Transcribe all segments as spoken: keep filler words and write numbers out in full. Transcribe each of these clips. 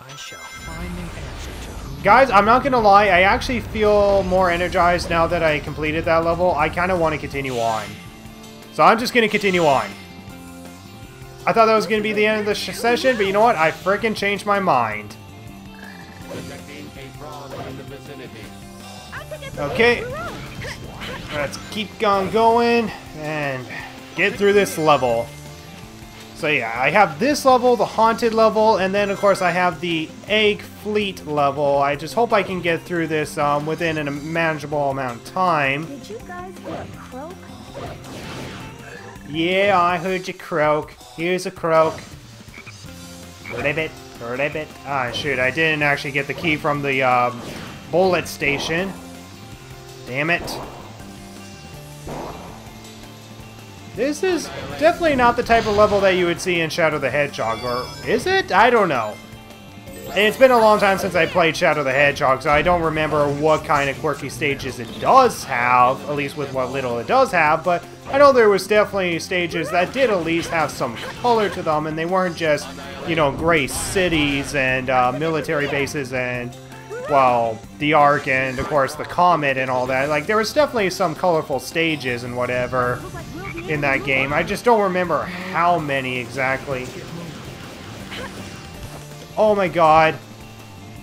I shall find the answer to. Guys, I'm not gonna lie, I actually feel more energized now that I completed that level. I kind of want to continue on. So I'm just gonna continue on. I thought that was gonna be the end of the session, but you know what? I frickin' changed my mind. Okay. Let's keep on going and get through this level. So yeah, I have this level, the haunted level, and then of course I have the egg fleet level. I just hope I can get through this um, within a manageable amount of time. Did you guys hear a croak? Yeah, I heard you croak. Here's a croak. Ribbit, ribbit. Ah, shoot, I didn't actually get the key from the um, bullet station. Damn it. This is definitely not the type of level that you would see in Shadow the Hedgehog, or is it? I don't know. It's been a long time since I played Shadow the Hedgehog, so I don't remember what kind of quirky stages it does have, at least with what little it does have, but I know there was definitely stages that did at least have some color to them, and they weren't just, you know, gray cities and uh, military bases and... well, the Ark and, of course, the Comet and all that. Like, there was definitely some colorful stages and whatever in that game. I just don't remember how many exactly. Oh my god.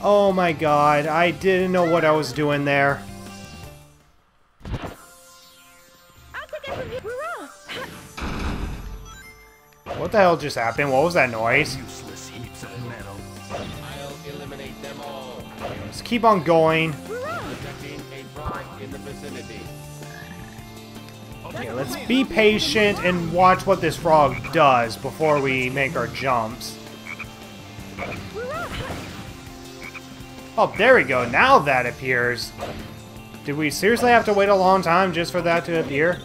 Oh my god. I didn't know what I was doing there. What the hell just happened? What was that noise? Let's keep on going. Okay, let's be patient and watch what this frog does before we make our jumps. Oh, there we go. Now that appears. Did we seriously have to wait a long time just for that to appear?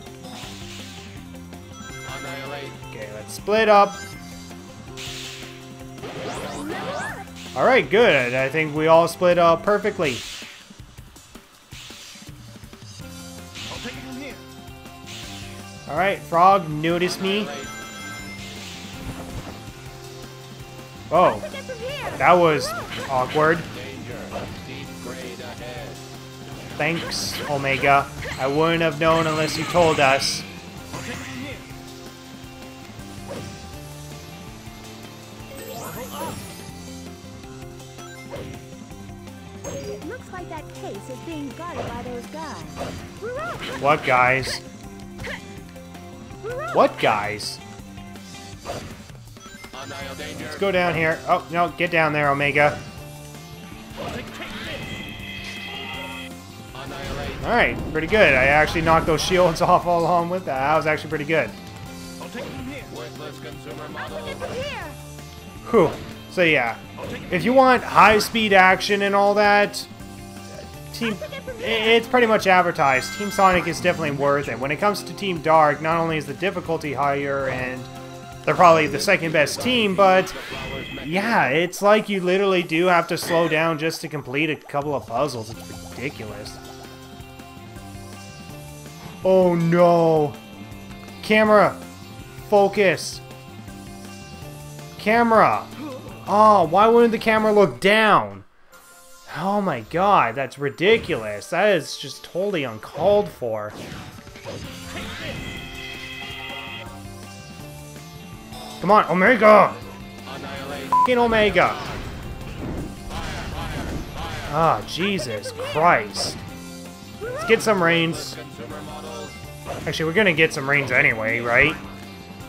Okay, let's split up. Alright, good. I think we all split up perfectly. Alright, frog, notice me. Oh, that was awkward. Thanks, Omega. I wouldn't have known unless you told us. What guys? What guys? Let's go down here. Oh, no, get down there, Omega. Alright, pretty good. I actually knocked those shields off along with that. That was actually pretty good. Whew. So yeah, if you want high-speed action and all that, Team, it's pretty much advertised. Team Sonic is definitely worth it. When it comes to Team Dark, not only is the difficulty higher and they're probably the second best team, but yeah, it's like you literally do have to slow down just to complete a couple of puzzles. It's ridiculous. Oh no! Camera! Focus! Camera! Oh, why wouldn't the camera look down? Oh my god, that's ridiculous. That is just totally uncalled for. Come on, Omega! F***ing Omega! Ah, oh, Jesus Christ. Let's get some rains. Actually, we're gonna get some rains anyway, right?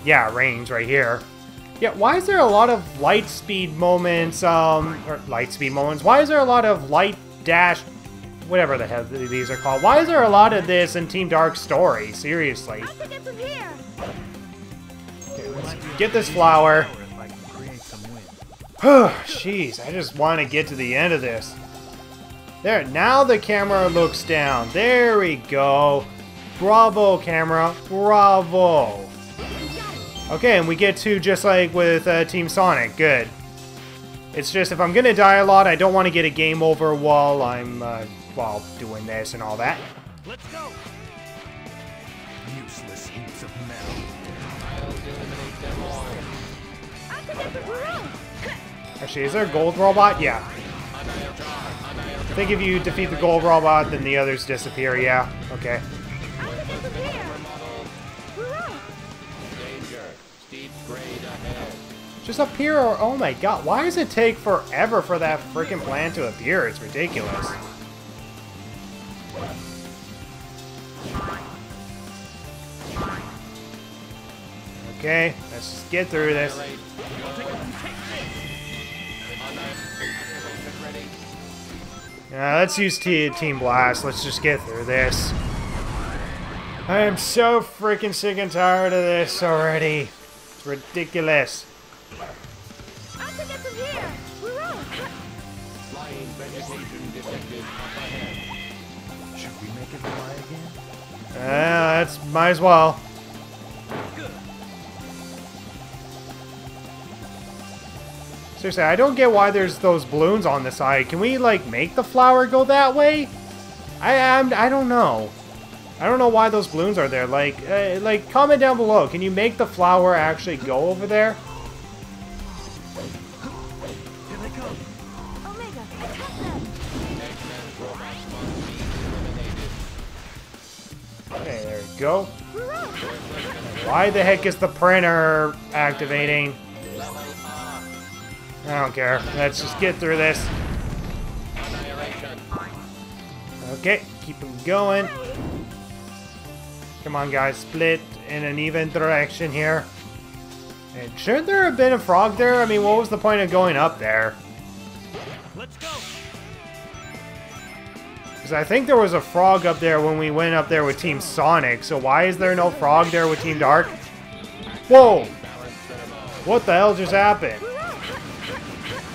Yeah, rains right here. Yeah, why is there a lot of light speed moments, um, or light speed moments, why is there a lot of light dash, whatever the hell these are called, why is there a lot of this in Team Dark's story, seriously? Okay, let's get this flower. Jeez, I just want to get to the end of this. There, now the camera looks down, there we go. Bravo, camera, bravo. Okay, and we get to just like with uh, Team Sonic. Good. It's just if I'm gonna die a lot, I don't want to get a game over while I'm uh, while doing this and all that. Let's go. Useless heaps of metal. I'll eliminate them all. Actually, is there a gold robot? Yeah. I think if you defeat the gold robot, then the others disappear. Yeah. Okay. Just up here, or oh my god, why does it take forever for that freaking plan to appear? It's ridiculous. Okay, let's just get through this. Yeah, let's use Team Blast. Let's just get through this. I am so freaking sick and tired of this already. It's ridiculous. I'll pick up from here. We're on. Flying vegetation detected up ahead. Should we make it fly again? Yeah, that's might as well. Good. Seriously, I don't get why there's those balloons on the side. Can we like make the flower go that way? I I'm, I don't know. I don't know why those balloons are there. Like, uh, like, comment down below. Can you make the flower actually go over there? Here they come. Omega, attack them. Okay, there we go. Why the heck is the printer activating? I don't care. Let's just get through this. Okay, keep them going. Come on, guys, split in an even direction here. And should there have been a frog there? I mean, what was the point of going up there? Let's go. Because I think there was a frog up there when we went up there with Team Sonic. So why is there no frog there with Team Dark? Whoa! What the hell just happened?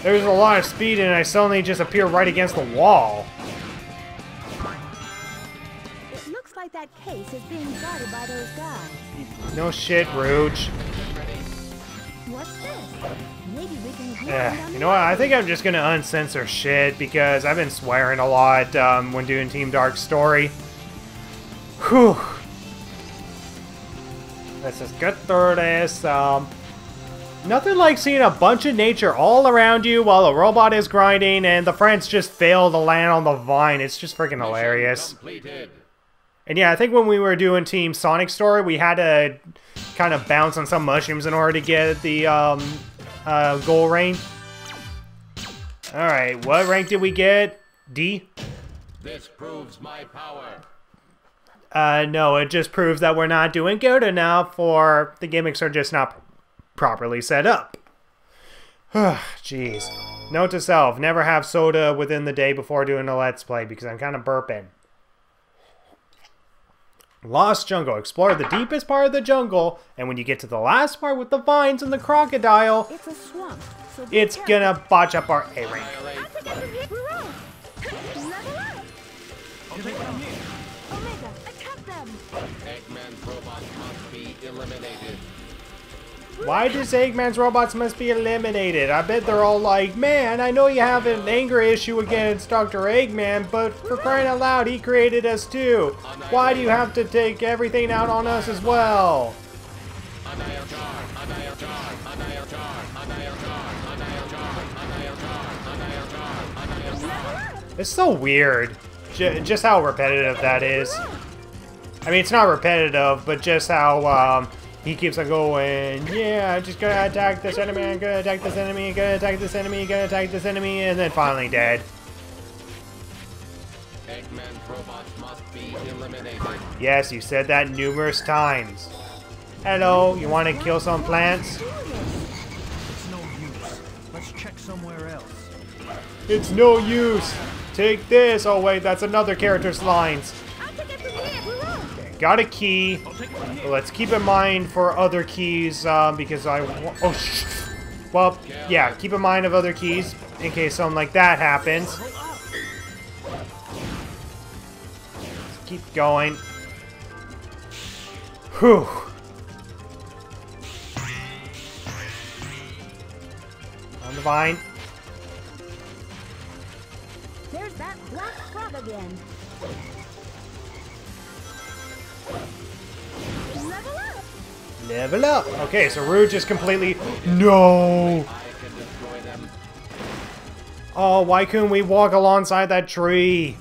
There's a lot of speed, and I suddenly just appear right against the wall. That case is being guarded by those guys. No shit, Rouge. What's this? Maybe we can yeah. You know what? I think I'm just gonna uncensor shit because I've been swearing a lot um, when doing Team Dark's story. Whew. Let's just get through this. Um, nothing like seeing a bunch of nature all around you while a robot is grinding and the friends just fail to land on the vine. It's just freaking hilarious. Completed. And yeah, I think when we were doing Team Sonic story, we had to kind of bounce on some mushrooms in order to get the um, uh, goal rank. Alright, what rank did we get? D? This proves my power. Uh, no, it just proves that we're not doing good enough, or the gimmicks are just not properly set up. Jeez. Note to self, never have soda within the day before doing a Let's Play, because I'm kind of burping. Lost Jungle. Explore the deepest part of the jungle, and when you get to the last part with the vines and the crocodile, it's a swamp, so it's gonna botch up our A rank. Omega, attack them. Eggman's robots must be eliminated. Why does Eggman's robots must be eliminated? I bet they're all like, man, I know you have an anger issue against Doctor Eggman, but for crying out loud, he created us too. Why do you have to take everything out on us as well? It's so weird, J- just how repetitive that is. I mean, it's not repetitive, but just how, um... he keeps on going, yeah, I'm just gonna attack this enemy, I'm gonna attack this enemy, I'm gonna attack this enemy, I'm gonna attack this enemy, and then finally dead. Eggman's robots must be eliminated. Yes, you said that numerous times. Hello, you wanna kill some plants? It's no use. Let's check somewhere else. It's no use. Take this. Oh wait, that's another character's lines. Got a key. Let's keep in mind for other keys uh, because I. Oh, sh well, yeah. Keep in mind of other keys in case something like that happens. Let's keep going. Whew. On the vine. There's that black frog again. Level up. Level up. Okay, so Rouge is completely no. Oh, why couldn't we walk alongside that tree?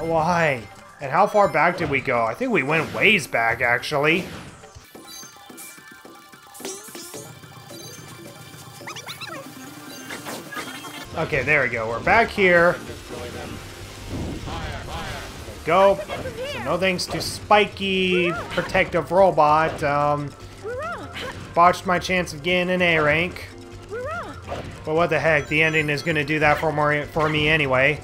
Why? And how far back did we go? I think we went ways back, actually. Okay, there we go. We're back here. Go. So no thanks to spiky protective robot. Um, botched my chance of getting an A rank. But what the heck? The ending is gonna do that for more for me anyway.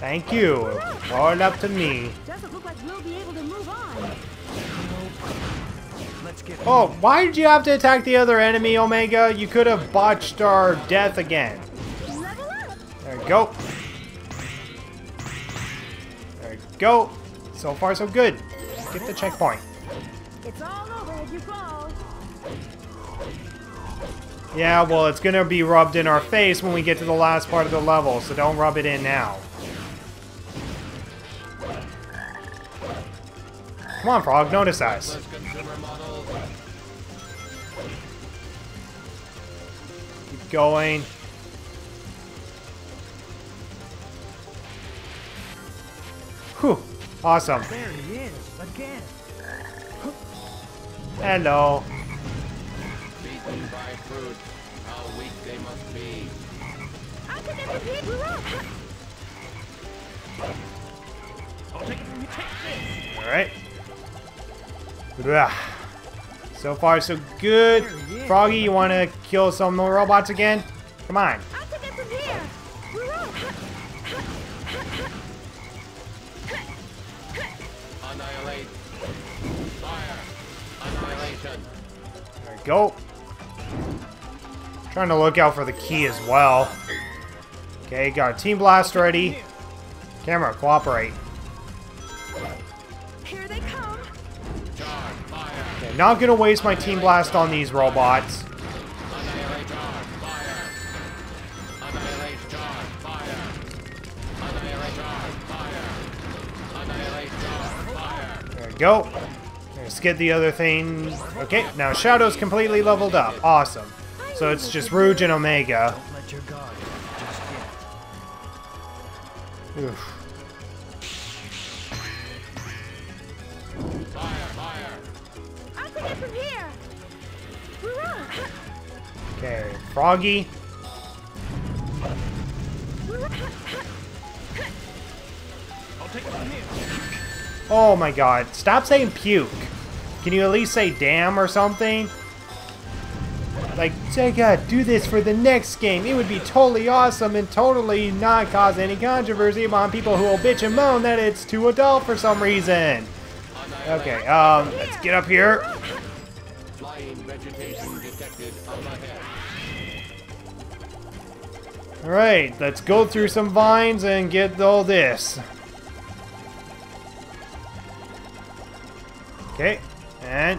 Thank you. All up to me. Doesn't look like we'll be able to move on. Oh, why did you have to attack the other enemy, Omega? You could have botched our death again. There we go. There we go. So far, so good. Get the checkpoint. It's all over if you fall. Yeah, well, it's gonna be rubbed in our face when we get to the last part of the level, so don't rub it in now. Come on, Frog, notice us. Keep going. Whew, awesome. There he is, again. Hello. Beaten by fruit, how weak they must be. I can never be broke. I'll take it from you, take this. Alright. So far, so good. Froggy, you want to kill some more robots again? Come on. Annihilate. Fire. Annihilation. There we go. Trying to look out for the key as well. Okay, got a team blast ready. Camera, cooperate. Not gonna waste my team blast on these robots. There we go. Let's get the other thing. Okay, now Shadow's completely leveled up. Awesome. So it's just Rouge and Omega. Oof. Okay, Froggy. Oh my god, stop saying puke. Can you at least say damn or something? Like, Sega, do this for the next game. It would be totally awesome and totally not cause any controversy among people who will bitch and moan that it's too adult for some reason. Okay, um, let's get up here. Alright, let's go through some vines and get all this. Okay, and...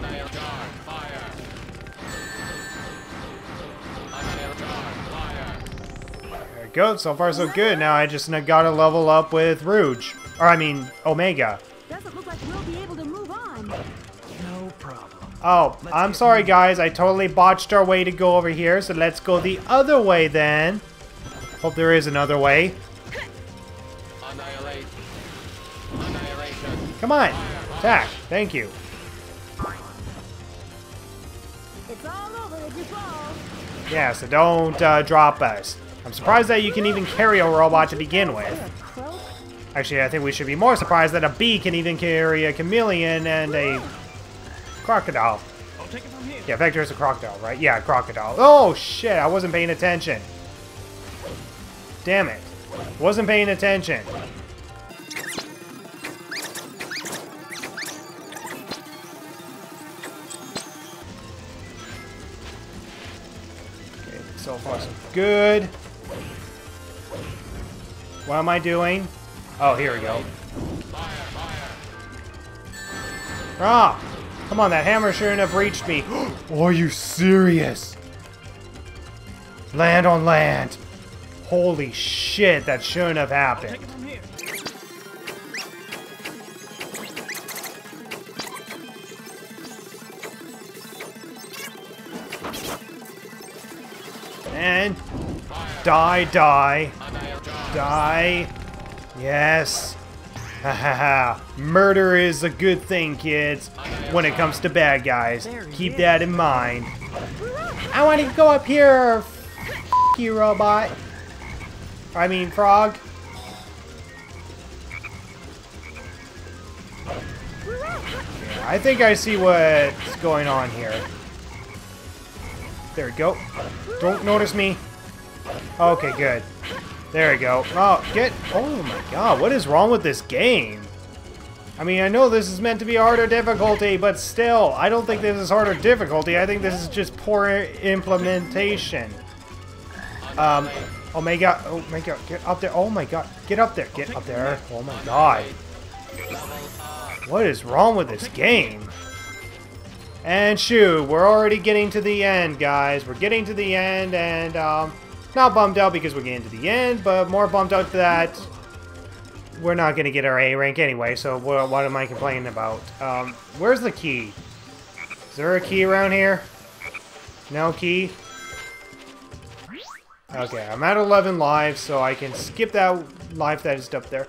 There we go, so far so good. Now I just gotta level up with Rouge. Or I mean, Omega. Doesn't look like we'll be able to move on. No problem. Oh, I'm sorry guys, I totally botched our way to go over here, so let's go the other way then. Hope there is another way. Annihilate. Annihilation. Come on, attack, thank you. It's all over if you fall. Yeah, so don't uh, drop us. I'm surprised that you can even carry a robot to begin with. Actually, I think we should be more surprised that a bee can even carry a chameleon and a crocodile. I'll take it from here. Yeah, Vector is a crocodile, right? Yeah, crocodile. Oh, shit, I wasn't paying attention. Damn it. Wasn't paying attention. Okay, so far so good. What am I doing? Oh, here we go. Ah! Come on, that hammer shouldn't have reached me. Are you serious? Land on land. Holy shit, that shouldn't have happened. And die, die, die. Yes. Hahaha. Murder is a good thing, kids. When it comes to bad guys, keep that in mind. I want to go up here, f*** you, robot. I mean, frog. Yeah, I think I see what's going on here. There we go. Don't notice me. Okay, good. There we go. Oh, get... Oh my god, what is wrong with this game? I mean, I know this is meant to be harder difficulty, but still, I don't think this is harder difficulty. I think this is just poor implementation. Um, Omega... Omega, get up there. Oh my god. Get up there. Get up there. Oh my god. What is wrong with this game? And shoo, we're already getting to the end, guys. We're getting to the end, and um, not bummed out because we're getting to the end, but more bummed out that we're not going to get our A rank anyway, so what, what am I complaining about? Um, where's the key? Is there a key around here? No key? Okay, I'm at eleven lives, so I can skip that life that is up there.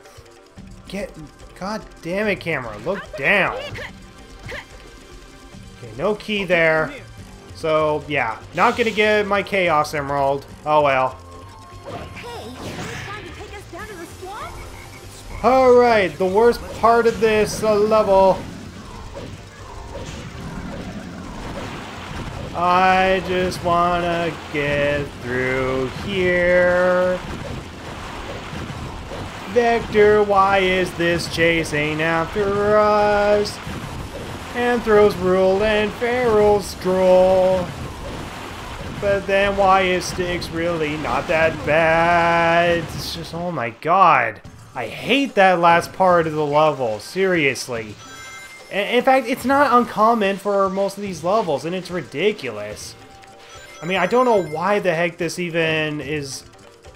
Get... God damn it, camera. Look down. Okay, no key there. So, yeah. Not gonna get my Chaos Emerald. Oh well. Alright, the worst part of this uh, level. I just wanna get through here. Vector, why is this chasing after us? Anthros rule and Ferals droll. But then why is Sticks really not that bad? It's just, oh my god. I hate that last part of the level, seriously. In fact, it's not uncommon for most of these levels, and it's ridiculous. I mean, I don't know why the heck this even is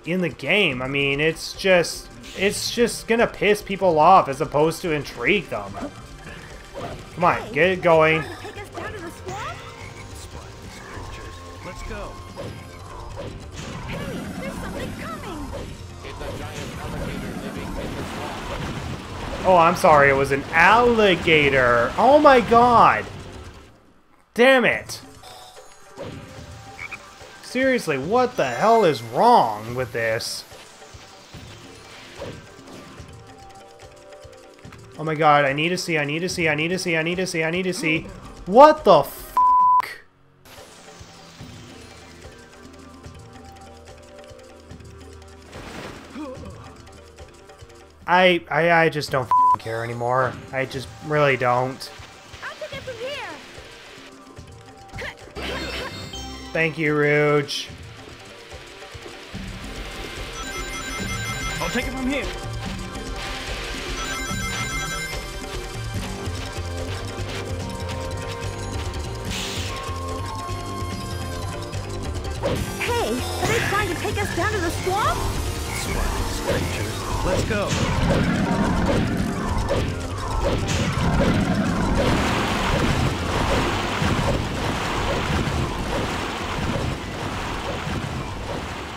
in the game. I mean, it's just, it's just gonna piss people off as opposed to intrigue them. Come on, get it going. Let's go. Hey, there's something coming. It's a giant alligator living in the swamp. Oh, I'm sorry, it was an alligator. Oh my god. Damn it. Seriously, what the hell is wrong with this? Oh my god, I need to see, I need to see, I need to see, I need to see, I need to see. What the f***? I, I, I just don't f***ing care anymore. I just really don't. Thank you, Rouge. I'll take it from here. Hey, are they trying to take us down to the swamp? Swamp strangers, let's go.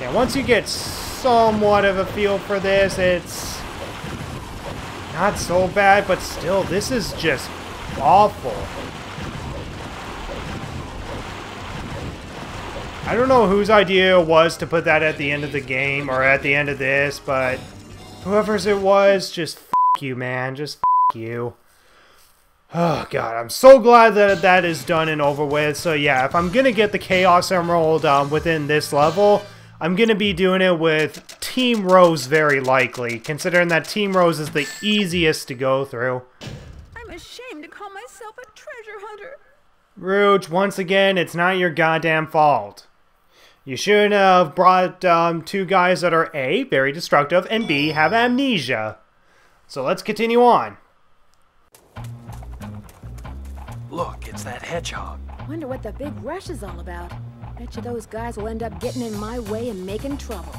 Yeah, once you get somewhat of a feel for this, it's not so bad, but still, this is just awful. I don't know whose idea it was to put that at the end of the game or at the end of this, but whoever's it was, just f*** you, man. Just f*** you. Oh, God. I'm so glad that that is done and over with. So, yeah, if I'm going to get the Chaos Emerald um, within this level, I'm going to be doing it with Team Rose very likely, considering that Team Rose is the easiest to go through. I'm ashamed to call myself a treasure hunter. Rouge, once again, it's not your goddamn fault. You shouldn't have brought um, two guys that are A, very destructive, and B, have amnesia. So let's continue on. Look, it's that hedgehog. Wonder what the big rush is all about. Bet you those guys will end up getting in my way and making trouble.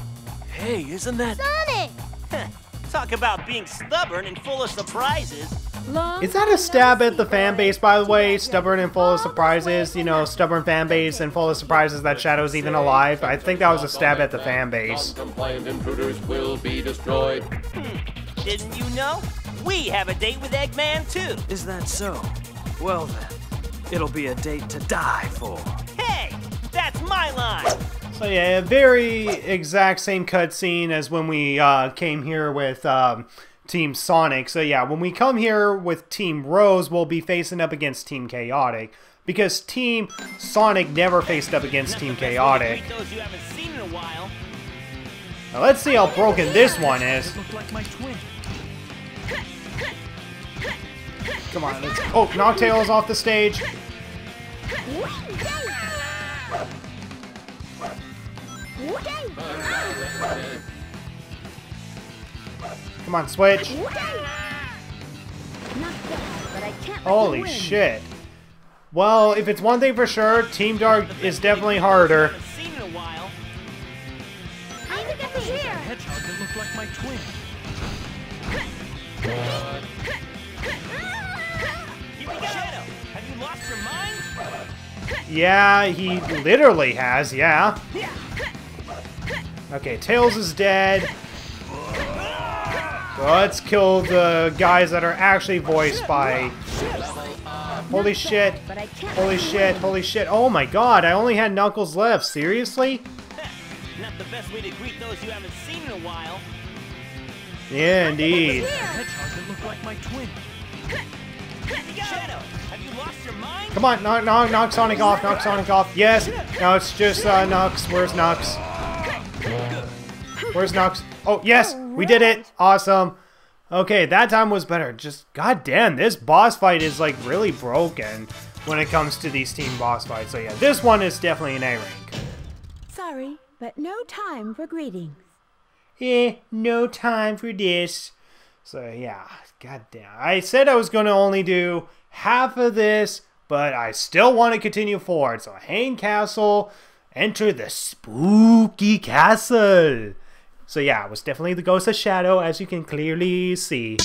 Hey, isn't that... Sonic! Huh. Talk about being stubborn and full of surprises. Long Is that a stab at the fan base, by the way? Stubborn and full of surprises? You know, stubborn fan base and full of surprises that Shadow's even alive? I think that was a stab at the fan base. Non-compliant intruders will be destroyed. Hmm. Didn't you know? We have a date with Eggman, too. Is that so? Well, then, it'll be a date to die for. Hey, that's my line. So, yeah, a very exact same cutscene as when we uh, came here with... Um, Team Sonic. So yeah, when we come here with Team Rose, we'll be facing up against Team Chaotix, because Team Sonic never faced up against Team Chaotix. Now let's see how broken this one is. Come on, let's... Oh, knock Tails off the stage. Come on, switch. Holy shit. Well, if it's one thing for sure, Team Dark is definitely harder. Yeah, he literally has, yeah. Okay, Tails is dead. Let's kill the guys that are actually voiced by... Holy shit. Holy shit. Holy shit. Oh my god, I only had Knuckles left. Seriously? Not the best way to greet those you haven't seen in a while. Yeah, indeed. Come on, knock, knock, knock Sonic off. Knock Sonic off. Yes. No, it's just uh, Knucks. Where's Knucks? Where's Knucks? Oh, yes! We did it! Awesome. Okay, that time was better. Just, goddamn, this boss fight is, like, really broken when it comes to these team boss fights. So, yeah, this one is definitely an A rank. Sorry, but no time for greetings. Eh, no time for this. So, yeah, goddamn. I said I was going to only do half of this, but I still want to continue forward. So, Hang Castle, enter the spooky castle. So yeah, it was definitely the ghost of Shadow, as you can clearly see.